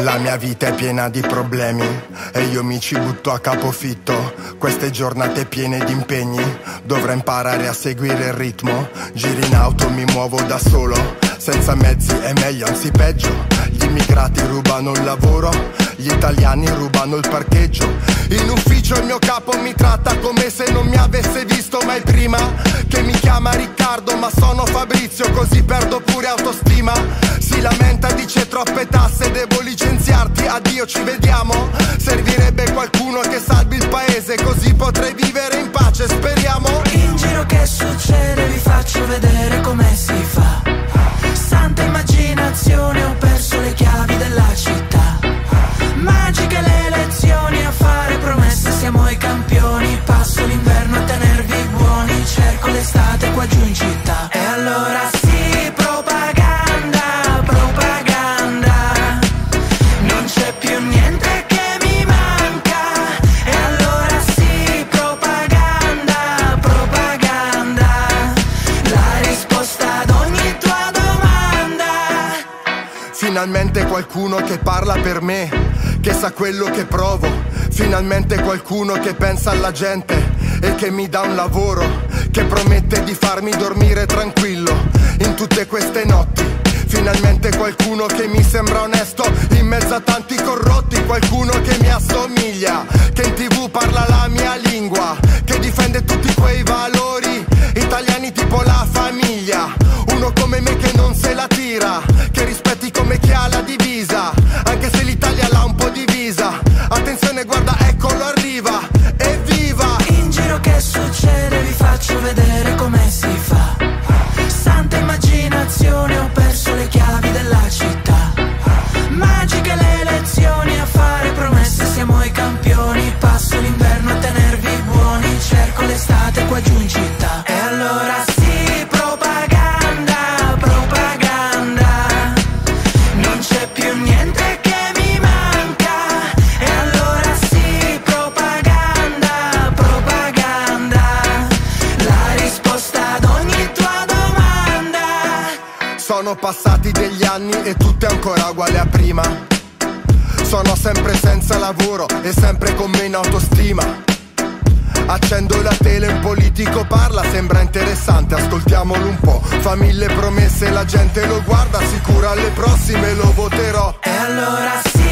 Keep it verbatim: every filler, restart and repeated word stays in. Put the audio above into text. La mia vita è piena di problemi e io mi ci butto a capofitto. Queste giornate piene di impegni, dovrò imparare a seguire il ritmo. Giro in auto, mi muovo da solo, senza mezzi è meglio, anzi peggio. Gli immigrati rubano il lavoro, gli italiani rubano il parcheggio. In ufficio il mio capo mi tratta come se non mi avesse visto mai prima. Che mi chiama Riccardo ma sono Fabrizio, così perdo pure autostima. Si lamenta, dice troppe tasse, devo licenziarti, addio ci vediamo. Servirebbe qualcuno che salvi il paese, così potrei vivere in pace, speriamo. In giro che succede, vi faccio vedere come si fa. Santa immaginazione, ho perso le chiavi della città. Magiche le lezioni, a fare promesse siamo i campioni. Passo l'inverno a tenervi buoni, cerco l'estate qua giù in città. E allora sì, propaganda, propaganda. Non c'è più niente che mi manca. E allora sì, propaganda, propaganda. La risposta ad ogni tua domanda. Finalmente qualcuno che parla per me, che sa quello che provo. Finalmente qualcuno che pensa alla gente e che mi dà un lavoro, che promette di farmi dormire tranquillo in tutte queste notti. Finalmente qualcuno che mi sembra onesto in mezzo a tanti corrotti. Qualcuno che mi assomiglia, che in tv parla la mia lingua, che difende tutti quei valori italiani tipo la famiglia. Uno come me che non se la tira, che rispetti come chi ha la divisa, anche se l'Italia l'ha un po' divisa. Attenzione, guarda, eccolo arriva, evviva! In giro che succede, vi faccio vedere come si fa. Santa immaginazione, ho perso le chiavi della città. Magiche le lezioni, a fare promesse siamo i campioni. Passo l'inverno a tenervi buoni, cerco l'estate qua giù in città. E allora sì, propaganda, propaganda. Non c'è più niente che mi manca. E allora sì, propaganda, propaganda. La risposta ad ogni tua domanda. Sono passati degli anni e tutto è ancora uguale a prima. Sono sempre senza lavoro e sempre con meno autostima. Accendo la tele, un politico parla, sembra interessante, ascoltiamolo un po'. Fa mille promesse, la gente lo guarda, sicura alle prossime lo voterò. E allora sì.